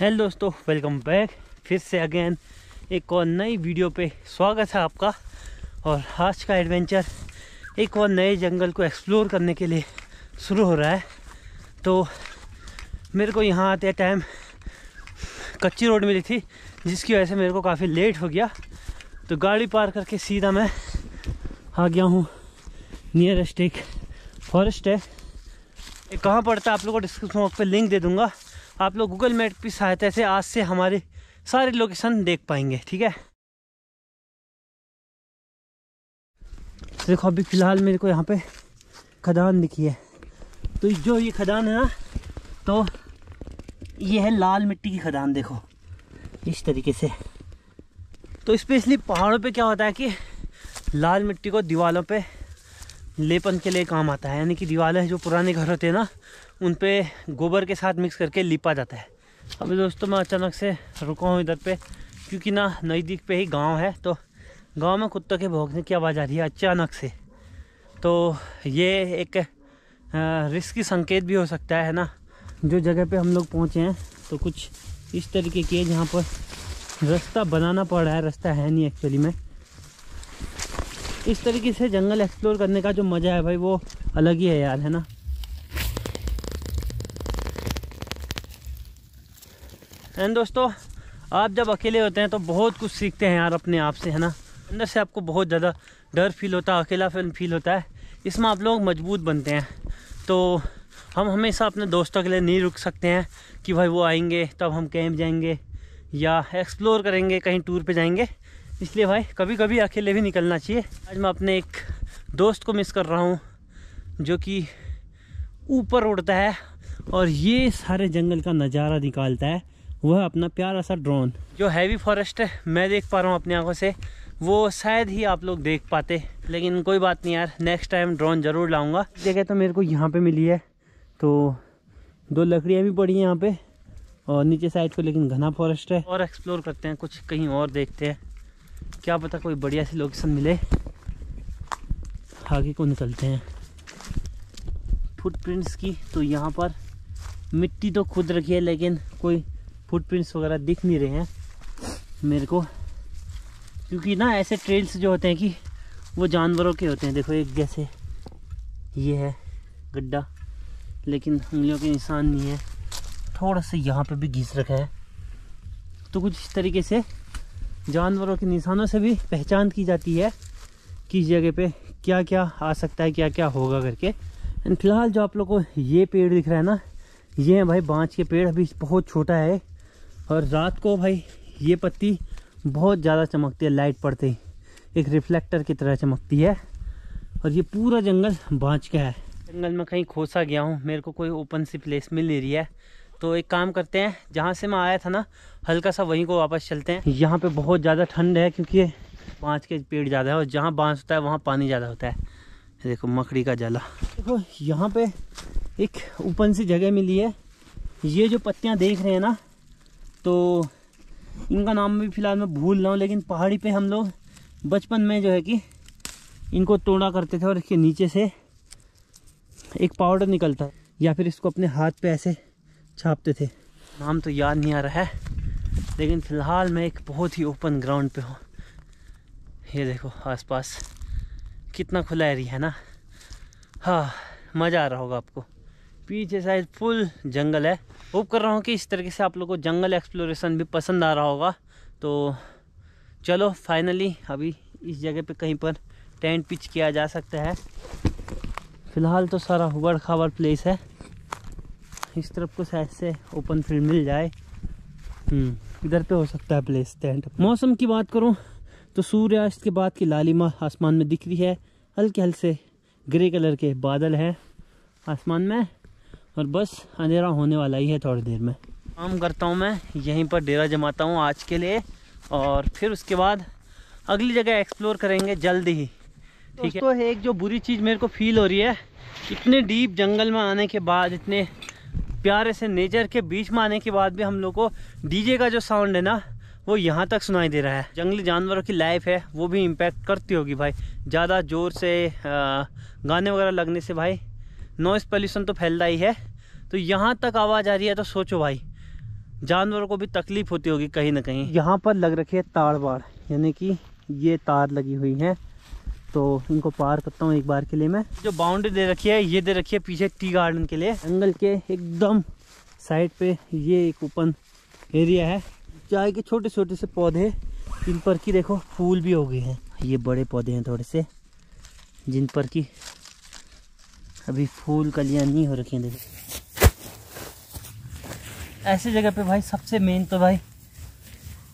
Hello दोस्तों, welcome back फिर से अगेन एक और नई वीडियो पे स्वागत है आपका। और आज का एडवेंचर एक और नए जंगल को एक्सप्लोर करने के लिए शुरू हो रहा है। तो मेरे को यहाँ आते टाइम कच्ची रोड मिली थी, जिसकी वजह से मेरे को काफ़ी लेट हो गया। तो गाड़ी पार करके सीधा मैं आ गया हूँ नियरेस्ट एक फॉरेस्ट है, कहाँ पड़ता है आप लोगों को डिस्क्रिप्शन बॉक्स पे लिंक दे दूँगा। आप लोग गूगल मैप की सहायता से आज से हमारे सारे लोकेशन देख पाएंगे, ठीक है। देखो अभी फ़िलहाल मेरे को यहाँ पे खदान दिखी है। तो जो ये खदान है ना, तो ये है लाल मिट्टी की खदान, देखो इस तरीके से। तो स्पेशली पहाड़ों पे क्या होता है कि लाल मिट्टी को दीवारों पे लेपन के लिए काम आता है, यानी कि दीवारें जो पुराने घर होते हैं ना, उन पे गोबर के साथ मिक्स करके लिपा जाता है। अभी दोस्तों मैं अचानक से रुका हूँ इधर पे, क्योंकि ना नज़दीक पे ही गांव है, तो गांव में कुत्तों के भौंकने की आवाज़ आ रही है अचानक से। तो ये एक रिस्की संकेत भी हो सकता है ना। जो जगह पे हम लोग पहुँचे हैं तो कुछ इस तरीके की है, जहाँ पर रास्ता बनाना पड़ रहा है, रास्ता है नहीं एक्चुअली में। इस तरीके से जंगल एक्सप्लोर करने का जो मज़ा है भाई, वो अलग ही है यार, है ना। एंड दोस्तों, आप जब अकेले होते हैं तो बहुत कुछ सीखते हैं यार अपने आप से, है ना। अंदर से आपको बहुत ज़्यादा डर फील होता है, अकेलापन फील होता है, इसमें आप लोग मजबूत बनते हैं। तो हम हमेशा अपने दोस्तों के लिए नहीं रुक सकते हैं कि भाई वो आएंगे तब हम कैंप जाएंगे या एक्सप्लोर करेंगे, कहीं टूर पे जाएंगे। इसलिए भाई कभी कभी अकेले भी निकलना चाहिए। आज मैं अपने एक दोस्त को मिस कर रहा हूँ, जो कि ऊपर उड़ता है और ये सारे जंगल का नज़ारा निकालता है, वह अपना प्यारा सा ड्रोन। जो हैवी फॉरेस्ट है मैं देख पा रहा हूँ अपनी आंखों से, वो शायद ही आप लोग देख पाते, लेकिन कोई बात नहीं यार, नेक्स्ट टाइम ड्रोन ज़रूर लाऊंगा। जगह तो मेरे को यहाँ पे मिली है, तो दो लकड़ियाँ भी पड़ी हैं यहाँ पे, और नीचे साइड को लेकिन घना फॉरेस्ट है। और एक्सप्लोर करते हैं कुछ, कहीं और देखते हैं, क्या पता कोई बढ़िया सी लोकेशन मिले। आगे को निकलते हैं फुटप्रिंट्स की। तो यहाँ पर मिट्टी तो खुद रखी है, लेकिन कोई फुटप्रिंट्स वगैरह दिख नहीं रहे हैं मेरे को, क्योंकि ना ऐसे ट्रेल्स जो होते हैं कि वो जानवरों के होते हैं। देखो एक जैसे ये है गड्ढा, लेकिन उंगलियों के निशान नहीं है, थोड़ा सा यहाँ पे भी घिस रखा है। तो कुछ इस तरीके से जानवरों के निशानों से भी पहचान की जाती है कि इस जगह पे क्या क्या आ सकता है, क्या क्या होगा करके। एंड फिलहाल जो आप लोग को ये पेड़ दिख रहा है ना, ये है भाई बाँस के पेड़, अभी बहुत छोटा है। और रात को भाई ये पत्ती बहुत ज़्यादा चमकती है, लाइट पड़ते ही एक रिफ्लेक्टर की तरह चमकती है। और ये पूरा जंगल बाँस का है। जंगल में कहीं खोसा गया हूँ, मेरे को कोई ओपन सी प्लेस मिल नहीं रही है। तो एक काम करते हैं, जहाँ से मैं आया था ना हल्का सा, वहीं को वापस चलते हैं। यहाँ पे बहुत ज़्यादा ठंड है, क्योंकि बाँस के पेड़ ज़्यादा है, और जहाँ बाँस होता है वहाँ पानी ज़्यादा होता है। देखो मकड़ी का जाला। देखो यहाँ पे एक ओपन सी जगह मिली है। ये जो पत्तियाँ देख रहे हैं ना, तो इनका नाम भी फ़िलहाल मैं भूल रहा हूँ, लेकिन पहाड़ी पे हम लोग बचपन में जो है कि इनको तोड़ा करते थे, और इसके नीचे से एक पाउडर निकलता है, या फिर इसको अपने हाथ पे ऐसे छापते थे। नाम तो याद नहीं आ रहा है, लेकिन फ़िलहाल मैं एक बहुत ही ओपन ग्राउंड पे हूँ। ये देखो आसपास कितना खुला एरिया है ना। हाँ, मज़ा आ रहा होगा आपको। पीछे साइड फुल जंगल है। होप कर रहा हूँ कि इस तरीके से आप लोगों को जंगल एक्सप्लोरेशन भी पसंद आ रहा होगा। तो चलो फाइनली अभी इस जगह पे कहीं पर टेंट पिच किया जा सकता है। फ़िलहाल तो सारा हुबड़ खाबड़ प्लेस है। इस तरफ को साइड से ओपन फील्ड मिल जाए, इधर पे हो सकता है प्लेस टेंट। मौसम की बात करूँ तो सूर्यास्त के बाद की लालिमा आसमान में दिख रही है। हल्के हल्के ग्रे कलर के बादल हैं आसमान में, और बस अंधेरा होने वाला ही है थोड़ी देर में। काम करता हूँ मैं, यहीं पर डेरा जमाता हूँ आज के लिए, और फिर उसके बाद अगली जगह एक्सप्लोर करेंगे जल्दी ही, ठीक है। तो एक जो बुरी चीज़ मेरे को फील हो रही है, इतने डीप जंगल में आने के बाद, इतने प्यारे से नेचर के बीच में आने के बाद भी हम लोग को डीजे का जो साउंड है ना, वो यहाँ तक सुनाई दे रहा है। जंगली जानवरों की लाइफ है, वो भी इम्पैक्ट करती होगी भाई। ज़्यादा ज़ोर से गाने वगैरह लगने से भाई नॉइस पॉल्यूशन तो फैलता ही है। तो यहाँ तक आवाज़ आ रही है, तो सोचो भाई जानवरों को भी तकलीफ होती होगी कहीं ना कहीं। यहाँ पर लग रखी है तार बाड़, यानी कि ये तार लगी हुई है, तो इनको पार करता हूँ एक बार के लिए मैं। जो बाउंड्री दे रखी है ये दे रखी है पीछे टी गार्डन के लिए। जंगल के एकदम साइड पे ये एक ओपन एरिया है। चाय के छोटे छोटे से पौधे, इन पर की देखो फूल भी हो गए हैं। ये बड़े पौधे हैं थोड़े से, जिन पर की अभी फूल कलियाँ नहीं हो रखी हैं। देखो ऐसे जगह पे भाई सबसे मेन तो भाई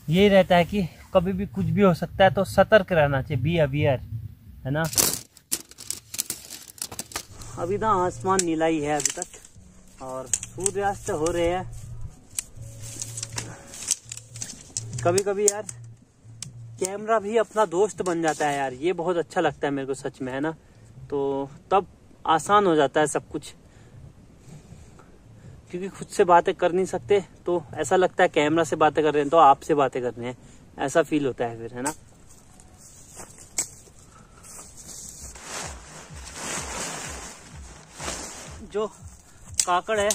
ये रहता है कि कभी भी कुछ भी हो सकता है, तो सतर्क रहना चाहिए, बी अवेयर, है ना। अभी ना आसमान नीला ही है अभी तक, और सूर्यास्त हो रहे हैं। कभी कभी यार कैमरा भी अपना दोस्त बन जाता है यार, ये बहुत अच्छा लगता है मेरे को सच में, है ना। तो तब आसान हो जाता है सब कुछ, क्योंकि खुद से बातें कर नहीं सकते तो ऐसा लगता है कैमरा से बातें कर रहे हैं, तो आपसे बातें कर रहे हैं, ऐसा फील होता है फिर, है ना। जो काकड़ है,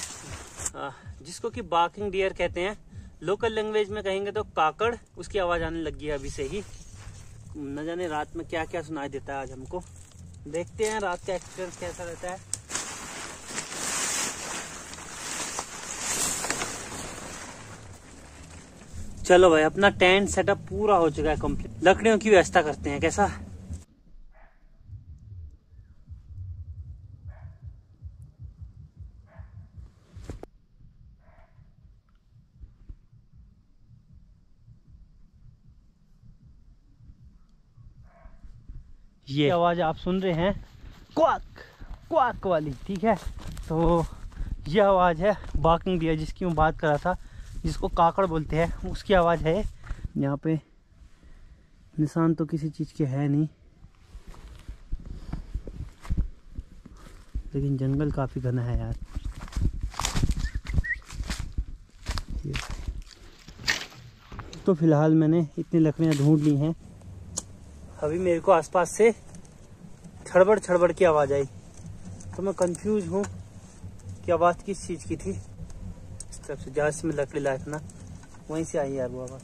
जिसको कि बार्किंग डियर कहते हैं, लोकल लैंग्वेज में कहेंगे तो काकड़, उसकी आवाज़ आने लगी है अभी से ही। न जाने रात में क्या क्या सुनाई देता है आज हमको, देखते हैं रात का एक्सपीरियंस कैसा रहता है। चलो भाई अपना टेंट सेटअप पूरा हो चुका है कंप्लीट, लकड़ियों की व्यवस्था करते हैं कैसा। ये आवाज़ आप सुन रहे हैं क्वाक क्वाक वाली, ठीक है। तो ये आवाज़ है बार्किंग डियर, जिसकी मैं बात कर रहा था, जिसको काकड़ बोलते हैं, उसकी आवाज़ है। यहाँ पे निशान तो किसी चीज़ के है नहीं, लेकिन जंगल काफ़ी घना है यार। तो फिलहाल मैंने इतनी लकड़ियाँ ढूंढ ली हैं। अभी मेरे को आसपास से छड़बड़ छड़बड़ की आवाज़ आई, तो मैं कंफ्यूज हूँ कि आवाज़ किस चीज़ की थी। इस तरफ से जहाँ से मैं लकड़ी लाया था ना, वहीं से आई यार वो आवाज़।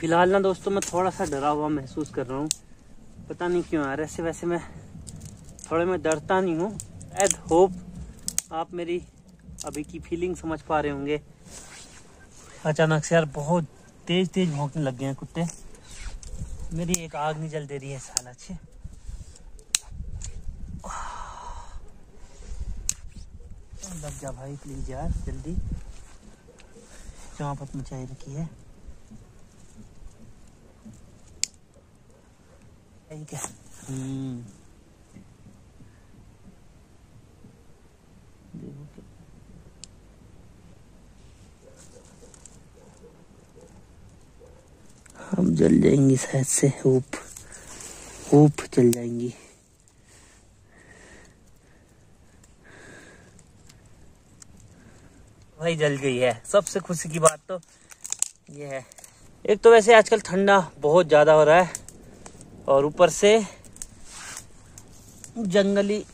फिलहाल ना दोस्तों मैं थोड़ा सा डरा हुआ महसूस कर रहा हूँ, पता नहीं क्यों यार। ऐसे वैसे मैं थोड़े में डरता नहीं हूँ। एट होप आप मेरी अभी की फीलिंग समझ पा रहे होंगे। अचानक से यार बहुत तेज तेज भौंकने लग गए हैं कुत्ते। मेरी एक आग नहीं जल दे रही है साला छे। लग जा भाई प्लीज यार जल्दी, चौपट मचाई रखी है। हम जल जाएंगी शायद से, होप जल जाएंगी। भाई जल गई है, सबसे खुशी की बात तो ये है। एक तो वैसे आजकल ठंडा बहुत ज्यादा हो रहा है, और ऊपर से जंगली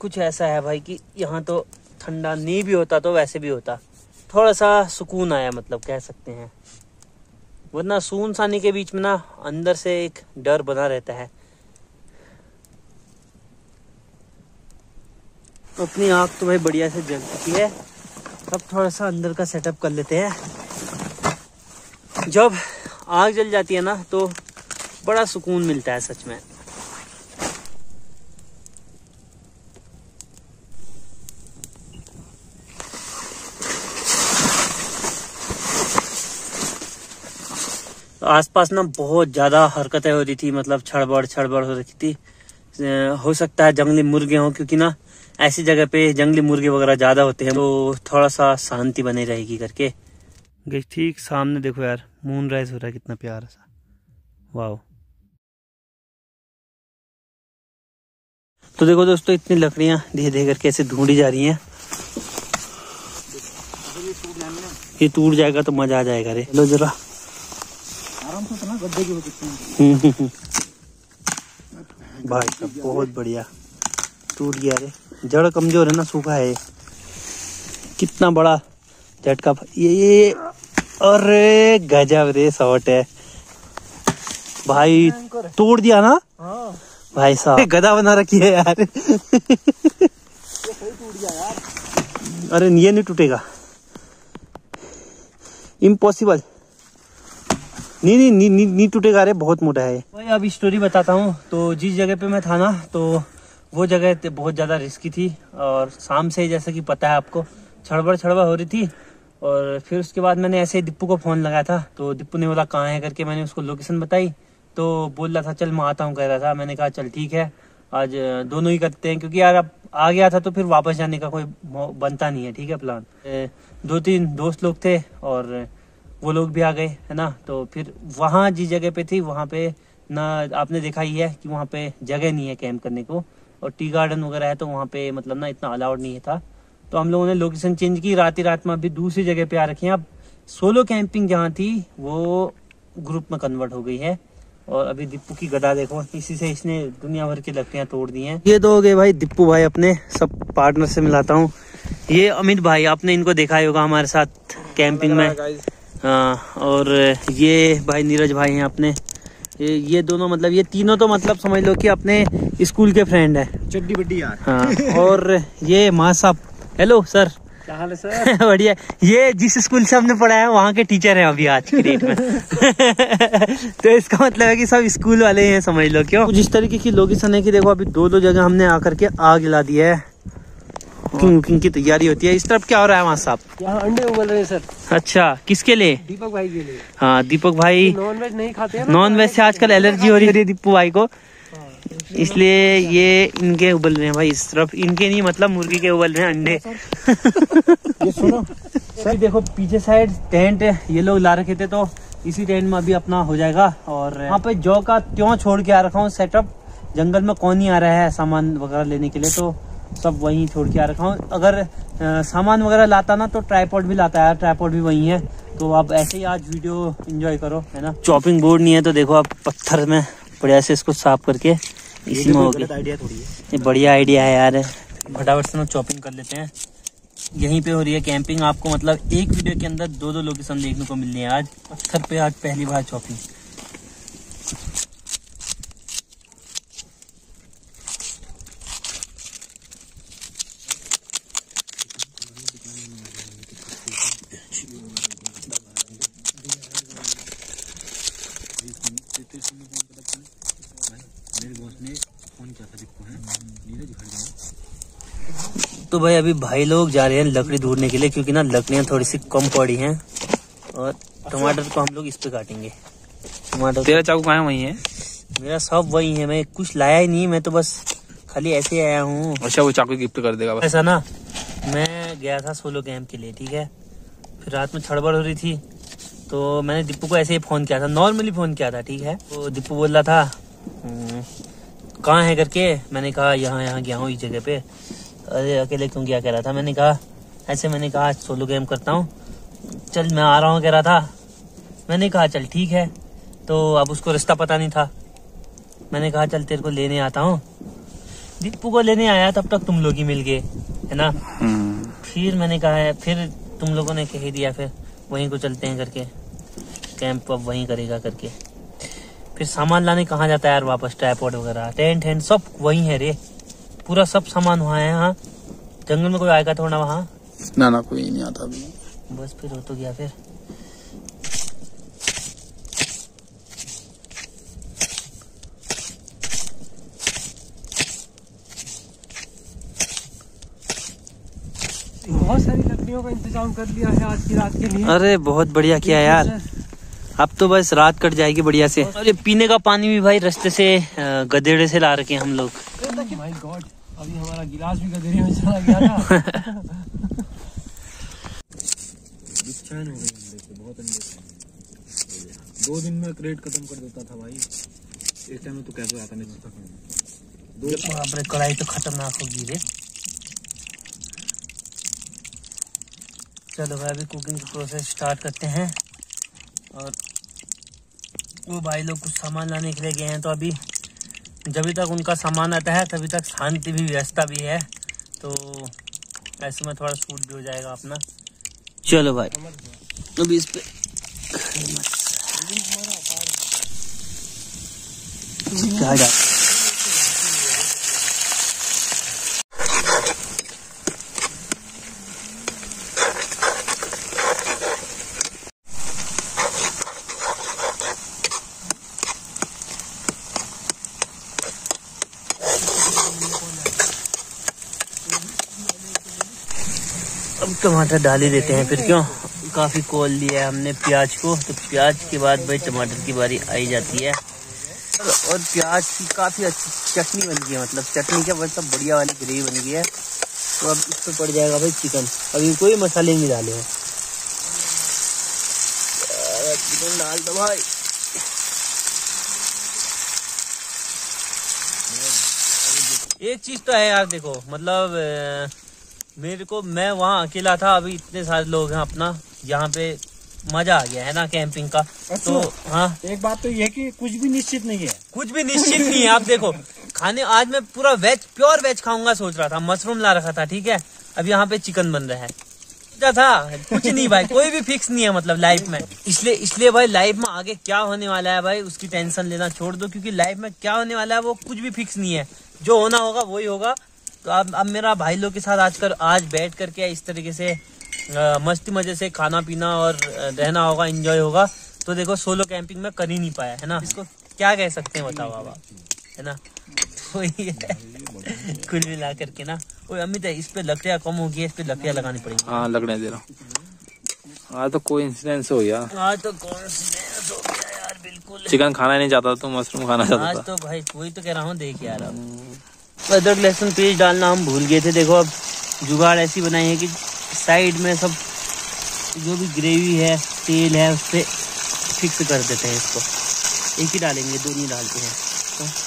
कुछ ऐसा है भाई कि यहाँ तो ठंडा नहीं भी होता तो वैसे भी होता। थोड़ा सा सुकून आया मतलब कह सकते हैं, वरना सुनसानी के बीच में ना अंदर से एक डर बना रहता है। अपनी आँख तो भाई बढ़िया से जल चुकी है, अब थोड़ा सा अंदर का सेटअप कर लेते हैं। जब आग जल जाती है ना तो बड़ा सुकून मिलता है सच में। आसपास ना बहुत ज्यादा हरकतें हो रही थी, मतलब छड़बड़ छड़बड़ हो रही थी। हो सकता है जंगली मुर्गे हों, क्योंकि ना ऐसी जगह पे जंगली मुर्गे वगैरह ज्यादा होते हैं, तो थोड़ा सा शांति बनी रहेगी करके। ठीक सामने देखो यार मून राइज हो रहा है, कितना प्यारा सा, वाह। तो देखो दोस्तों इतनी लकड़ियां धीरे धीरे करके ऐसे ढूंढी जा रही हैं। ये टूट जाएगा तो मजा आ जाएगा रे। चलो जरा आराम से उतना गड्ढे की हो सकती है। भाई साहब बहुत बढ़िया टूट गया रे। जड़ कमजोर है ना, सूखा है। कितना बड़ा झटका ये। अरे गजब रे शॉट है भाई, तोड़ दिया ना। हाँ। भाई साहब गधा बना रखी है यार। ये टूट गया यार। अरे ये नहीं टूटेगा, इम्पॉसिबल। नहीं टूटेगा रे, बहुत मोटा है। भाई अब स्टोरी बताता हूँ। तो जिस जगह पे मैं था ना, तो वो जगह बहुत ज़्यादा रिस्की थी और शाम से जैसा कि पता है आपको छड़बड़ हो रही थी। और फिर उसके बाद मैंने ऐसे ही दीपू को फ़ोन लगाया था, तो दीपू ने बोला कहाँ है करके। मैंने उसको लोकेशन बताई तो बोल रहा था चल मैं आता हूँ कह रहा था। मैंने कहा चल ठीक है, आज दोनों ही करते हैं क्योंकि यार अब आ गया था तो फिर वापस जाने का कोई बनता नहीं है, ठीक है प्लान। दो तीन दोस्त लोग थे और वो लोग भी आ गए है ना। तो फिर वहाँ जिस जगह पे थी वहाँ पे ना आपने देखा ही है कि वहाँ पे जगह नहीं है कैंप करने को, और टी गार्डन वगैरह है तो वहाँ पे मतलब ना इतना अलाउड नहीं था। तो हम लोगों ने लोकेशन चेंज की, रात ही रात में अभी दूसरी जगह पे आ रखी है। अब सोलो कैंपिंग जहाँ थी वो ग्रुप में कन्वर्ट हो गई है। और अभी दीपू की गदा देखो, इसी से इसने दुनिया भर की लकड़ियाँ तोड़ दी हैं। ये दो हो गए भाई दीपू भाई, अपने सब पार्टनर से मिलाता हूँ। ये अमित भाई, आपने इनको देखा ही होगा हमारे साथ कैंपिंग में। हाँ, और ये भाई नीरज भाई हैं अपने। ये दोनों मतलब ये तीनों तो मतलब समझ लो कि अपने स्कूल के फ्रेंड है, चड्डी बड्डी यार। हाँ, और ये मां साहब, हेलो सर, क्या हाल है सर? बढ़िया। ये जिस स्कूल से हमने पढ़ा है वहाँ के टीचर हैं अभी आज की डेट में। तो इसका मतलब है कि सब स्कूल वाले हैं समझ लो। क्यों जिस तरीके की लोकेशन है कि देखो अभी दो जगह हमने आकर के आग जला दी है, कुकिंग की तैयारी होती है। इस तरफ क्या हो रहा है वहाँ साहब? यहाँ अंडे उबल रहे हैं सर। अच्छा, किसके लिए? दीपक भाई के लिए। हाँ, दीपक भाई नॉनवेज नहीं खाते हैं, नॉनवेज से आजकल एलर्जी हो रही है दीपू भाई को, इसलिए ये इनके उबल रहे हैं भाई। इस तरफ इनके नहीं मतलब मुर्गी के उबल रहे हैं अंडे। ये सुनो सर, देखो पीछे साइड टेंट ये लोग ला रखे थे, तो इसी टेंट में अभी अपना हो जाएगा। और यहाँ पे जौ का त्यों छोड़ के आ रखा हूँ सेटअप, जंगल में कौन ही आ रहा है सामान वगैरह लेने के लिए, तो सब वहीं छोड़ के आ रखा हूँ। अगर सामान वगैरह लाता ना तो ट्राइपॉड भी लाता है, ट्राइपॉड भी वहीं है। तो आप ऐसे ही आज वीडियो एंजॉय करो है ना। चॉपिंग बोर्ड नहीं है तो देखो आप पत्थर में बढ़िया से इसको साफ करके इसी में होगी। ये बढ़िया आइडिया है यार, फटाफट से ना चॉपिंग कर लेते हैं। यहीं पे हो रही है कैंपिंग। आपको मतलब एक वीडियो के अंदर दो लोकेशन देखने को मिल रही है आज। पत्थर पे आज पहली बार चॉपिंग। तो भाई अभी भाई लोग जा रहे हैं लकड़ी ढूंढने के लिए, क्योंकि ना लकड़ियाँ थोड़ी सी कम पड़ी हैं। और टमाटर को हम लोग इस पे काटेंगे। टमाटर तेरा चाकू कहाँ है? वही है मेरा, सब वही है। मैं कुछ लाया ही नहीं, मैं तो बस खाली ऐसे आया हूँ। अच्छा, वो चाकू गिफ्ट कर देगा बस। ऐसा ना, मैं गया था सोलो कैंप के लिए, ठीक है। फिर रात में छड़बड़ हो रही थी तो मैंने दीपू को ऐसे ही फ़ोन किया था, नॉर्मली फ़ोन किया था, ठीक है। तो दीपू बोल रहा था कहाँ है करके। मैंने कहा यहाँ गया हूँ इस जगह पे। अरे अकेले क्यों क्या कह रहा था? मैंने कहा ऐसे, मैंने कहा आज सोलो गेम करता हूँ, चल मैं आ रहा हूँ कह रहा था। मैंने कहा चल ठीक है। तो अब उसको रास्ता पता नहीं था। मैंने कहा चल तेरे को लेने आता हूँ। दीपू को लेने आया, तब तक तुम लोग ही मिल गए है ना। फिर मैंने कहा, फिर तुम लोगों ने कह दिया फिर वहीं को चलते हैं करके, कैंप अब वहीं करेगा करके। फिर सामान लाने कहाँ जाता है यार वापस, ट्राइपॉड वगैरह टेंट सब वहीं है रे, पूरा सब सामान वहाँ है। हाँ, जंगल में कोई आएगा थोड़ा ना वहाँ, ना कोई नहीं आता अभी। बस फिर हो तो गया। फिर बहुत सारी लकड़ियों का इंतजाम कर लिया है आज की रात के लिए। अरे बहुत बढ़िया किया यार, अब तो बस रात कट जाएगी बढ़िया से। और ये पीने का पानी भी भाई रास्ते से गधेड़े से ला रखे हम लोग। माय गॉड, अभी हमारा गिलास भी गधेड़े में चला गया था। नुकसान हो गया अंडे से, बहुत अंडे से। 2 दिन में क्रेट खत्म कर देता था भाई। एक टाइम में तो कैसे आता नहीं था। अपने कढ़ाई तो खतरनाक होगी रे। चलो भाई अभी कुकिंग का प्रोसेस स्टार्ट करते हैं। और वो भाई लोग कुछ सामान लाने के लिए गए हैं, तो अभी जब तक उनका सामान आता है तभी तक शांति भी व्यवस्था भी है, तो ऐसे में थोड़ा शूट भी हो जाएगा अपना। चलो भाई अभी इस पे अब टमाटर डाल ही देते हैं फिर, क्यों काफ़ी कोल लिया है हमने प्याज को, तो प्याज के बाद भाई टमाटर की बारी आई जाती है। और प्याज की काफ़ी अच्छी चटनी बन गई है, मतलब चटनी क्या मतलब बढ़िया वाली ग्रेवी बन गई है। तो अब इस पे पड़ जाएगा भाई चिकन, अभी कोई मसाले नहीं डाले हैं। चिकन डाल दो भाई, एक चीज़ तो है यार देखो, मतलब मेरे को, मैं वहाँ अकेला था, अभी इतने सारे लोग हैं अपना यहाँ पे, मजा आ गया है ना कैंपिंग का। तो हाँ एक बात तो ये कि कुछ भी निश्चित नहीं है, कुछ भी निश्चित नहीं है। आप देखो खाने, आज मैं पूरा वेज, प्योर वेज खाऊंगा सोच रहा था, मशरूम ला रखा था ठीक है, अब यहाँ पे चिकन बन रहा है था, कुछ नहीं भाई, कोई भी फिक्स नहीं है मतलब लाइफ में। इसलिए भाई लाइफ में आगे क्या होने वाला है भाई उसकी टेंशन लेना छोड़ दो, क्योंकि लाइफ में क्या होने वाला है वो कुछ भी फिक्स नहीं है, जो होना होगा वही होगा। तो अब मेरा भाई लोग के साथ आज बैठ करके इस तरीके से मस्ती मजे से खाना पीना और रहना होगा, एंजॉय होगा। तो देखो सोलो कैंपिंग में कर ही नहीं पाया है ना, इसको क्या कह सकते हैं बताओ बाबा, है ना। तो ये कुल मिला करके ना, ओए अमित है, इस पे लकड़ियाँ कम होगी, इस पे लकड़ियाँ लगानी पड़ेगी। हाँ लकड़ियाँ दे रहा हूँ। आज तो कोइंसिडेंस हो गया, आज तो कोइंसिडेंस हो गया यार, बिल्कुल चिकन खाना नहीं चाहता तो मशरूम खाना चाहता आज तो भाई, वही तो कह रहा हूँ। देख यार अदरक लहसुन पेस्ट डालना हम भूल गए थे, देखो अब जुगाड़ ऐसी बनाई है कि साइड में सब जो भी ग्रेवी है, तेल है, उस पर फिक्स कर देते हैं इसको, एक ही डालेंगे, दो नहीं डालते हैं। तो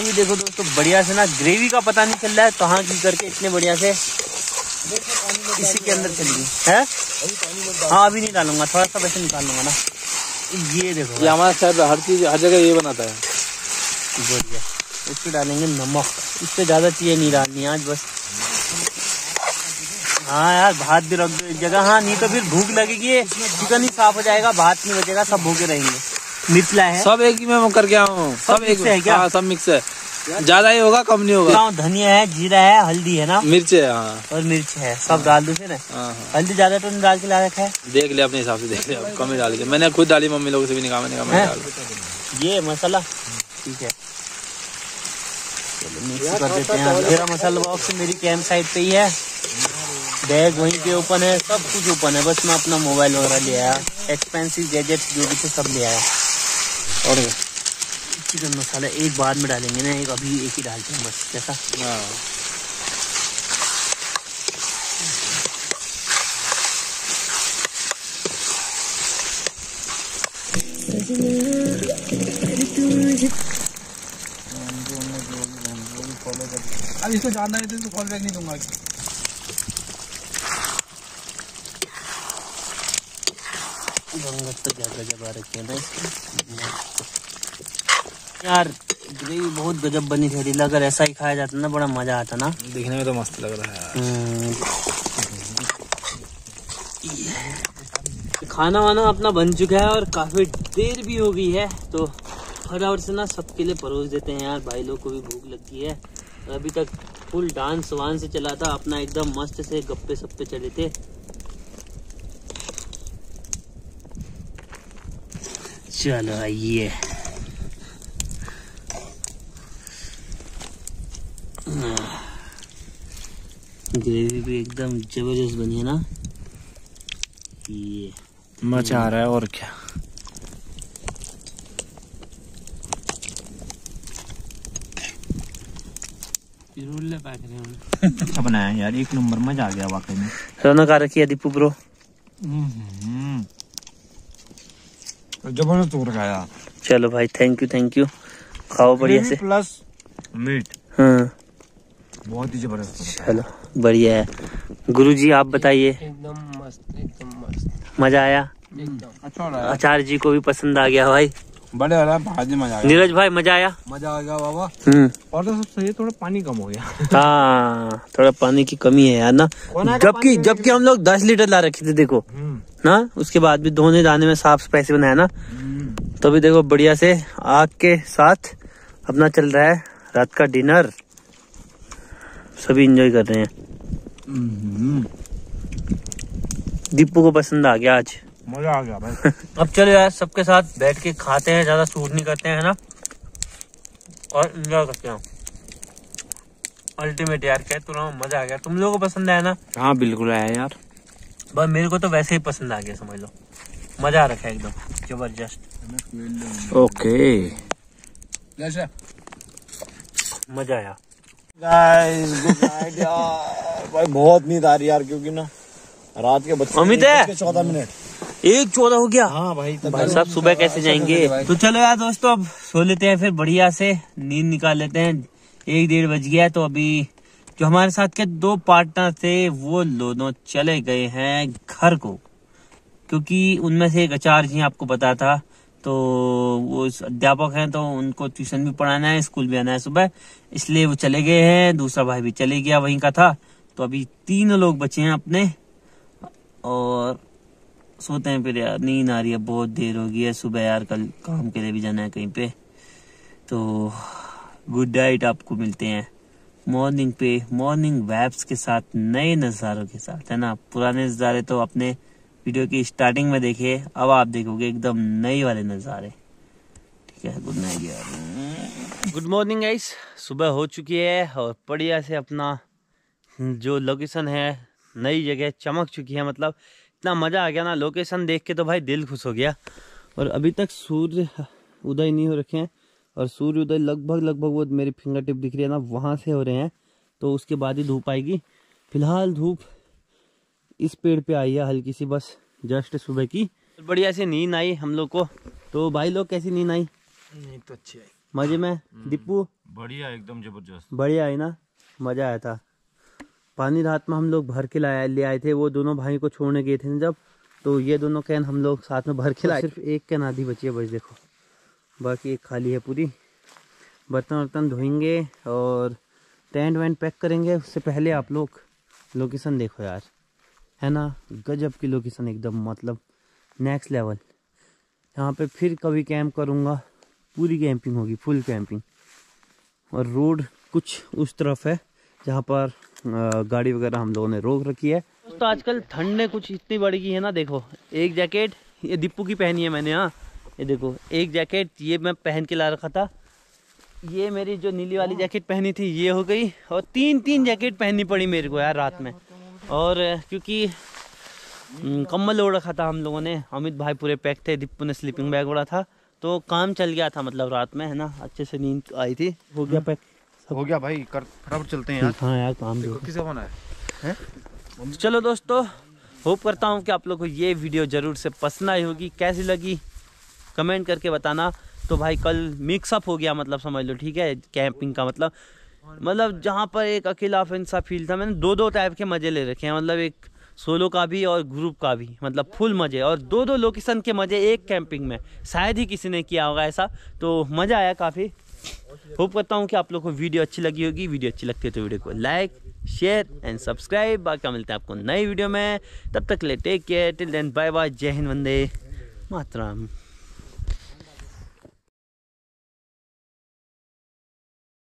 अभी देखो दोस्तों बढ़िया से ना ग्रेवी का पता नहीं चल रहा है, तो हाँ की करके इतने बढ़िया से इसी के अंदर चली गई है। हाँ अभी नहीं डालूंगा, थोड़ा सा वैसे निकाल लूंगा ना। ये देखो, ये हमारा सर हर चीज हर जगह ये बनाता है बढ़िया। इस पर डालेंगे नमक, इससे ज़्यादा चीज़ें नहीं डालनी आज बस। हाँ यार भात भी रख दो एक जगह, हाँ नहीं तो फिर भूख लगेगी, चिकन ही साफ हो जाएगा, भात नहीं बचेगा, सब भूखे रहेंगे। मितला है सब एक ही में करके आऊँ, सब एक है क्या? सब मिक्स है, ज्यादा ही होगा कम नहीं होगा। धनिया है, जीरा है, हल्दी है ना, मिर्च है, और मिर्च है, सब डाल दूसरे ना। हल्दी ज्यादा तो नहीं डाल के ला रखा है, देख ले अपने हिसाब से, देख ले कम ही डाल के, मैंने खुद डाली, मम्मी लोगों से भी निकाल डाल। ये मसाला ठीक है, मिक्स कर देते हैं। मेरा मसाला बॉक्स मेरी कैंप साइड पे ही है, बैग वहीं पे ओपन है, सब कुछ ओपन है, बस मैं अपना मोबाइल वगैरह ले आया, एक्सपेंसिव गैजेट्स जो भी थे सब ले आया। और चिकन मसाला एक बाद में डालेंगे ना, एक अभी एक ही डालते हैं बस, जैसा अब इसको जानना है तो इसको कॉल बैक नहीं दूंगा। तो क्या गजब आ रखी है भाई यार, ग्रेवी बहुत गजब बनी थी, रिला अगर ऐसा ही खाया जाता ना बड़ा मजा आता ना, देखने में तो मस्त लग रहा है। खाना वाना अपना बन चुका है और काफ़ी देर भी हो गई है, तो फटाफट से ना सबके लिए परोस देते हैं यार, भाई लोग को भी भूख लगी है। अभी तक फुल डांस वांस से चला था अपना, एकदम मस्त से गप्पे सप्पे चले थे। चलो आइए, ग्रेवी भी एकदम जबरदस्त बनी है ना, ये मजा आ रहा है। और क्या अच्छा बनाया यार, एक नंबर मजा आ गया वाकई में। रौनक आ रखी है दीपू ब्रो, जबरदस्त तोड़ खाया। चलो भाई थैंक यू थैंक यू, खाओ बढ़िया से प्लस मीट। हाँ बहुत ही जबरदस्त, चलो बढ़िया है। गुरुजी आप बताइए, एकदम मस्त एकदम मस्त, मजा आया। अच्छा आचार्य जी को भी पसंद आ गया भाई, बड़े वाला भाजी मजा आया। नीरज भाई मजा आया, मजा आ गया बाबा। और तो सबसे ये थोड़ा पानी कम हो गया। हाँ थोड़ा पानी की कमी है यार ना, जबकि हम लोग 10 लीटर ला रखे थे देखो ना, उसके बाद भी धोने जाने में साफ सफाई से बनाया ना, तो भी देखो बढ़िया से आग के साथ अपना चल रहा है रात का डिनर, सभी एंजॉय कर रहे हैं। दीपू को पसंद आ गया, आज मजा आ गया भाई। अब चलो यार सबके साथ बैठ के खाते हैं, ज्यादा शूट नहीं करते हैं ना, और एंजॉय करते हैं। अल्टीमेट यार कहते रहो मजा आ गया। तुम लोगों को पसंद आया ना? हाँ बिल्कुल आया यार, बस मेरे को तो वैसे ही पसंद आ गया, समझ लो मजा आ रखा है एकदम जबरदस्त। ओके मजा आया गाइस, गुड नाइट यार भाई। बहुत नींद आ रही यार, क्योंकि ना रात के बच्चे अमित है 14 मिनट, 1:14 हो गया। हाँ भाई साहब सुबह कैसे जाएंगे। तो चलो यार दोस्तों अब सो लेते हैं, फिर बढ़िया से नींद निकाल लेते हैं। 1-1:30 बज गया है, तो अभी जो हमारे साथ के 2 पार्टनर थे वो दोनों चले गए हैं घर को, क्योंकि उनमें से एक आचार्य जी आपको पता था, तो वो अध्यापक हैं तो उनको ट्यूशन भी पढ़ाना है, स्कूल भी आना है सुबह, इसलिए वो चले गए हैं। दूसरा भाई भी चले गया, वहीं का था। तो अभी 3 लोग बचे हैं अपने, और सोते हैं फिर यार, नींद आ रही है, बहुत देर हो गई है। सुबह यार कल काम के लिए भी जाना है कहीं पे, तो गुड नाइट। आपको मिलते हैं मॉर्निंग पे, मॉर्निंग वैब्स के साथ, नए नज़ारों के साथ, है ना। पुराने नज़ारे तो अपने वीडियो की स्टार्टिंग में देखे, अब आप देखोगे एकदम नए वाले नज़ारे। ठीक है गुड नाइट यार, गुड मॉर्निंग गाइस। सुबह हो चुकी है और बढ़िया से अपना जो लोकेशन है नई जगह चमक चुकी है, मतलब इतना मज़ा आ गया ना लोकेशन देख के, तो भाई दिल खुश हो गया। और अभी तक सूर्य उदय नहीं हो रखे हैं, और सूर्य उदय लगभग वो मेरी फिंगर टिप दिख रही है ना, वहाँ से हो रहे हैं, तो उसके बाद ही धूप आएगी। फिलहाल धूप इस पेड़ पे आई है हल्की सी, बस जस्ट सुबह की। बढ़िया से नींद आई हम लोग को। तो भाई लोग कैसी नींद आई? नींद तो अच्छी आई, मजे में। दीपू बढ़िया एकदम जबरदस्त, बढ़िया आई ना, मजा आया था। पानी रात में हम लोग भर के ले आए थे, वो दोनों भाई को छोड़ने गए थे जब, तो ये दोनों कैन हम लोग साथ में भर के लाए। सिर्फ एक कैन आधी बची है बस, देखो बाकी एक खाली है पूरी। बर्तन वर्तन धोएंगे और टेंट वेंट पैक करेंगे, उससे पहले आप लोग लोकेशन देखो यार, है ना, गजब की लोकेशन एकदम, मतलब नेक्स्ट लेवल। यहाँ पे फिर कभी कैंप करूँगा, पूरी कैंपिंग होगी, फुल कैंपिंग। और रोड कुछ उस तरफ है जहाँ पर गाड़ी वगैरह हम लोगों ने रोक रखी है। तो आजकल ठंड ने कुछ इतनी बढ़ गई है ना, देखो एक जैकेट ये दीपू की पहनी है मैंने, हाँ ये देखो एक जैकेट ये मैं पहन के ला रखा था, ये मेरी जो नीली वाली जैकेट पहनी थी ये हो गई, और 3-3 जैकेट पहननी पड़ी मेरे को यार रात में। और क्योंकि कम्बल ओढ़ रखा था हम लोगों ने, अमित भाई पूरे पैक थे, दीपू ने स्लीपिंग बैग ओढ़ा था, तो काम चल गया था मतलब रात में, है ना, अच्छे से नींद आई थी। हो गया पैक, हो गया भाई, कर फटाफट चलते हैं यार। हाँ यार काम किसे होना है। चलो दोस्तों होप करता हूँ कि आप लोगों को ये वीडियो ज़रूर से पसंद आई होगी, कैसी लगी कमेंट करके बताना। तो भाई कल मिक्सअप हो गया, मतलब समझ लो ठीक है कैंपिंग का, मतलब जहाँ पर एक अकेला सा फील था, मैंने 2-2 टाइप के मज़े ले रखे हैं, मतलब एक सोलो का भी और ग्रुप का भी, मतलब फुल मज़े, और 2-2 लोकेशन के मज़े एक कैंपिंग में शायद ही किसी ने किया होगा ऐसा। तो मज़ा आया काफ़ी, होप करता हूँ कि आप लोगों को वीडियो अच्छी लगी होगी। वीडियो अच्छी लगती है तो वीडियो को लाइक शेयर एंड सब्सक्राइब। बाकी मिलते हैं आपको नई वीडियो में, तब तक ले take care, till then bye bye, जय हिंद, वंदे मातरम।